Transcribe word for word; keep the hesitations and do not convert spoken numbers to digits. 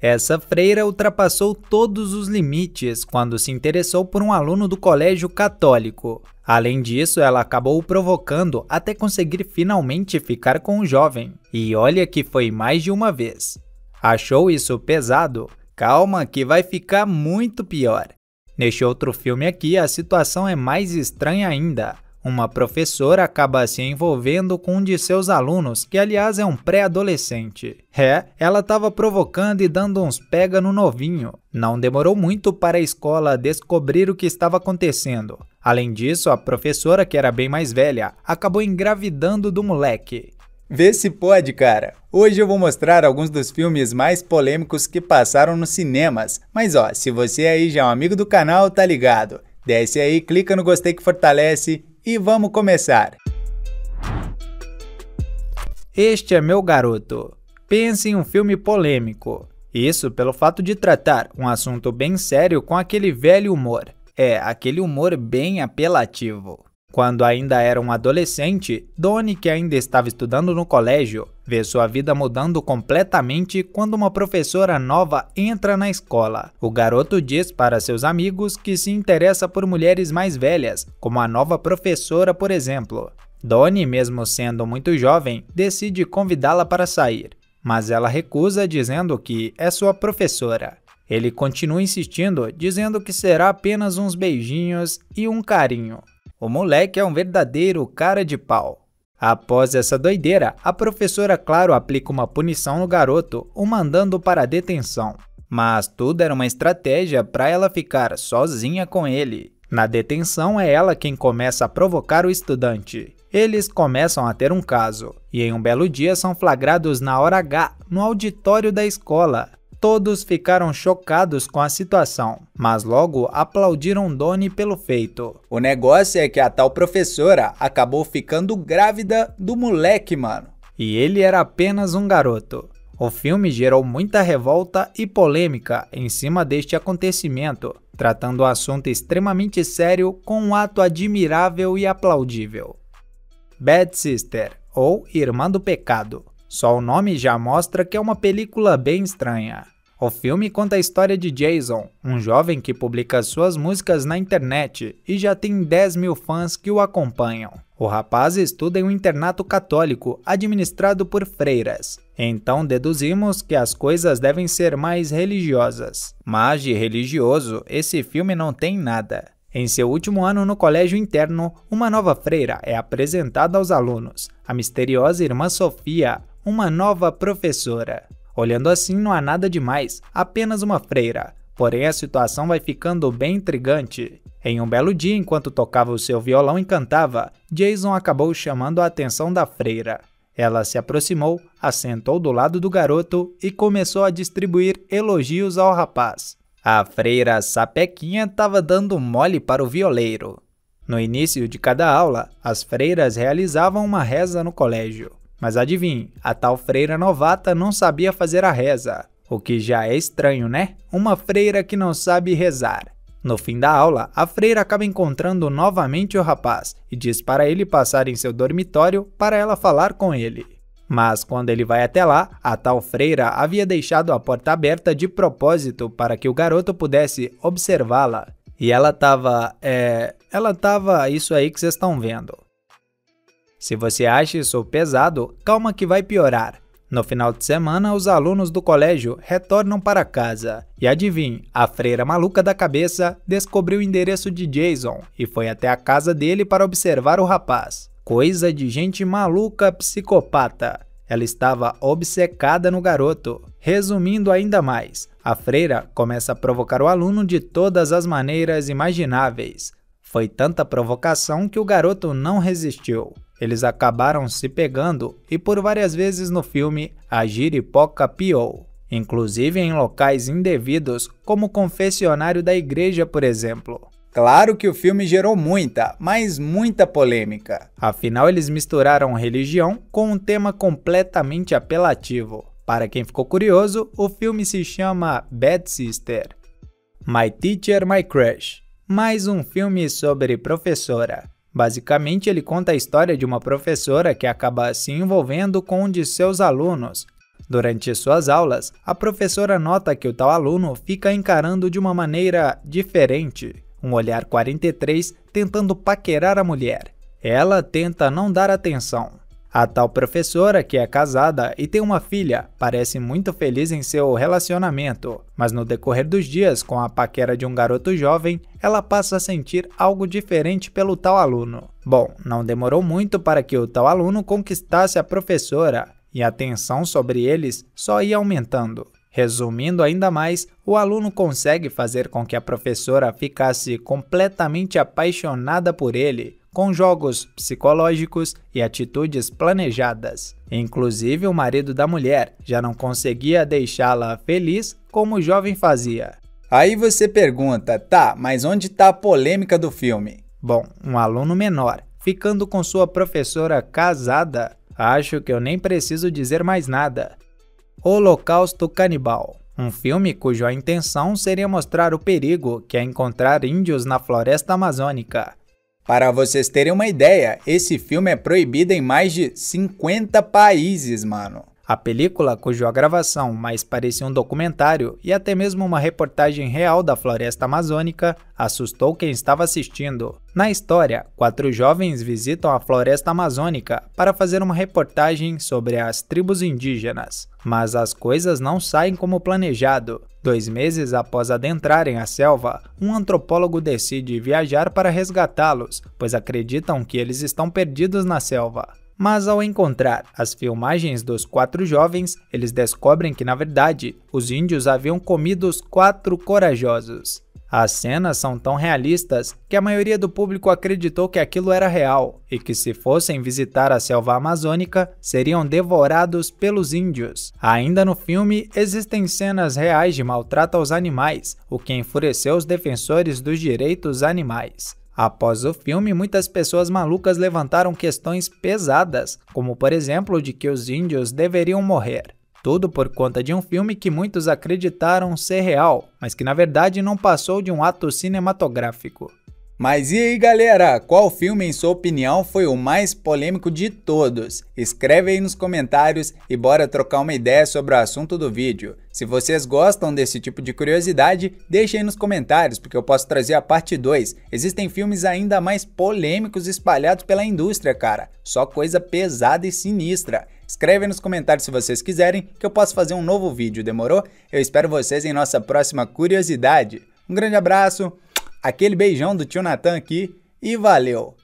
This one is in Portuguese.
Essa freira ultrapassou todos os limites quando se interessou por um aluno do colégio católico. Além disso, ela acabou o provocando até conseguir finalmente ficar com o jovem. E olha que foi mais de uma vez. Achou isso pesado? Calma que vai ficar muito pior. Neste outro filme aqui, a situação é mais estranha ainda. Uma professora acaba se envolvendo com um de seus alunos, que aliás é um pré-adolescente. É, ela estava provocando e dando uns pega no novinho. Não demorou muito para a escola descobrir o que estava acontecendo. Além disso, a professora, que era bem mais velha, acabou engravidando do moleque. Vê se pode, cara. Hoje eu vou mostrar alguns dos filmes mais polêmicos que passaram nos cinemas. Mas ó, se você aí já é um amigo do canal, tá ligado? Desce aí, clica no gostei que fortalece e vamos começar. Este é Meu Garoto. Pense em um filme polêmico. Isso pelo fato de tratar um assunto bem sério com aquele velho humor. É, aquele humor bem apelativo. Quando ainda era um adolescente, Donnie, que ainda estava estudando no colégio, vê sua vida mudando completamente quando uma professora nova entra na escola. O garoto diz para seus amigos que se interessa por mulheres mais velhas, como a nova professora, por exemplo. Donnie, mesmo sendo muito jovem, decide convidá-la para sair, mas ela recusa dizendo que é sua professora. Ele continua insistindo, dizendo que será apenas uns beijinhos e um carinho. O moleque é um verdadeiro cara de pau. Após essa doideira, a professora, claro, aplica uma punição no garoto, o mandando para a detenção. Mas tudo era uma estratégia para ela ficar sozinha com ele. Na detenção, é ela quem começa a provocar o estudante. Eles começam a ter um caso, e em um belo dia são flagrados na hora H, no auditório da escola. Todos ficaram chocados com a situação, mas logo aplaudiram Donnie pelo feito. O negócio é que a tal professora acabou ficando grávida do moleque, mano. E ele era apenas um garoto. O filme gerou muita revolta e polêmica em cima deste acontecimento, tratando o assunto extremamente sério com um ato admirável e aplaudível. Bad Sister, ou Irmã do Pecado. Só o nome já mostra que é uma película bem estranha. O filme conta a história de Jason, um jovem que publica suas músicas na internet e já tem dez mil fãs que o acompanham. O rapaz estuda em um internato católico administrado por freiras. Então deduzimos que as coisas devem ser mais religiosas. Mas de religioso, esse filme não tem nada. Em seu último ano no colégio interno, uma nova freira é apresentada aos alunos, a misteriosa irmã Sofia, uma nova professora. Olhando assim, não há nada demais, apenas uma freira. Porém, a situação vai ficando bem intrigante. Em um belo dia, enquanto tocava o seu violão e cantava, Jason acabou chamando a atenção da freira. Ela se aproximou, assentou do lado do garoto e começou a distribuir elogios ao rapaz. A freira Sapequinha estava dando mole para o violeiro. No início de cada aula, as freiras realizavam uma reza no colégio. Mas adivinhe, a tal freira novata não sabia fazer a reza, o que já é estranho, né? Uma freira que não sabe rezar. No fim da aula, a freira acaba encontrando novamente o rapaz e diz para ele passar em seu dormitório para ela falar com ele. Mas quando ele vai até lá, a tal freira havia deixado a porta aberta de propósito para que o garoto pudesse observá-la. E ela tava, é... ela tava isso aí que vocês estão vendo. Se você acha isso pesado, calma que vai piorar. No final de semana, os alunos do colégio retornam para casa. E adivinhe, a freira maluca da cabeça descobriu o endereço de Jason e foi até a casa dele para observar o rapaz. Coisa de gente maluca psicopata. Ela estava obcecada no garoto. Resumindo ainda mais, a freira começa a provocar o aluno de todas as maneiras imagináveis. Foi tanta provocação que o garoto não resistiu. Eles acabaram se pegando e por várias vezes no filme a giripoca piou, inclusive em locais indevidos, como o confessionário da igreja, por exemplo. Claro que o filme gerou muita, mas muita polêmica. Afinal, eles misturaram religião com um tema completamente apelativo. Para quem ficou curioso, o filme se chama Bad Sister. My Teacher, My Crush. Mais um filme sobre professora. Basicamente, ele conta a história de uma professora que acaba se envolvendo com um de seus alunos. Durante suas aulas, a professora nota que o tal aluno fica encarando de uma maneira diferente, um olhar quarenta e três tentando paquerar a mulher. Ela tenta não dar atenção. A tal professora, que é casada e tem uma filha, parece muito feliz em seu relacionamento, mas no decorrer dos dias, com a paquera de um garoto jovem, ela passa a sentir algo diferente pelo tal aluno. Bom, não demorou muito para que o tal aluno conquistasse a professora, e a tensão sobre eles só ia aumentando. Resumindo ainda mais, o aluno consegue fazer com que a professora ficasse completamente apaixonada por ele, com jogos psicológicos e atitudes planejadas. Inclusive, o marido da mulher já não conseguia deixá-la feliz como o jovem fazia. Aí você pergunta, tá, mas onde tá a polêmica do filme? Bom, um aluno menor, ficando com sua professora casada, acho que eu nem preciso dizer mais nada. Holocausto Canibal. Um filme cuja intenção seria mostrar o perigo que é encontrar índios na floresta amazônica. Para vocês terem uma ideia, esse filme é proibido em mais de cinquenta países, mano. A película, cuja gravação mais parecia um documentário e até mesmo uma reportagem real da floresta amazônica, assustou quem estava assistindo. Na história, quatro jovens visitam a floresta amazônica para fazer uma reportagem sobre as tribos indígenas. Mas as coisas não saem como planejado. Dois meses após adentrarem a selva, um antropólogo decide viajar para resgatá-los, pois acreditam que eles estão perdidos na selva. Mas ao encontrar as filmagens dos quatro jovens, eles descobrem que, na verdade, os índios haviam comido os quatro corajosos. As cenas são tão realistas que a maioria do público acreditou que aquilo era real e que, se fossem visitar a selva amazônica, seriam devorados pelos índios. Ainda no filme, existem cenas reais de maltrato aos animais, o que enfureceu os defensores dos direitos animais. Após o filme, muitas pessoas malucas levantaram questões pesadas, como por exemplo de que os índios deveriam morrer. Tudo por conta de um filme que muitos acreditaram ser real, mas que na verdade não passou de um ato cinematográfico. Mas e aí, galera? Qual filme, em sua opinião, foi o mais polêmico de todos? Escreve aí nos comentários e bora trocar uma ideia sobre o assunto do vídeo. Se vocês gostam desse tipo de curiosidade, deixem aí nos comentários, porque eu posso trazer a parte dois. Existem filmes ainda mais polêmicos espalhados pela indústria, cara. Só coisa pesada e sinistra. Escreve aí nos comentários se vocês quiserem, que eu posso fazer um novo vídeo, demorou? Eu espero vocês em nossa próxima curiosidade. Um grande abraço! Aquele beijão do tio Natan aqui e valeu!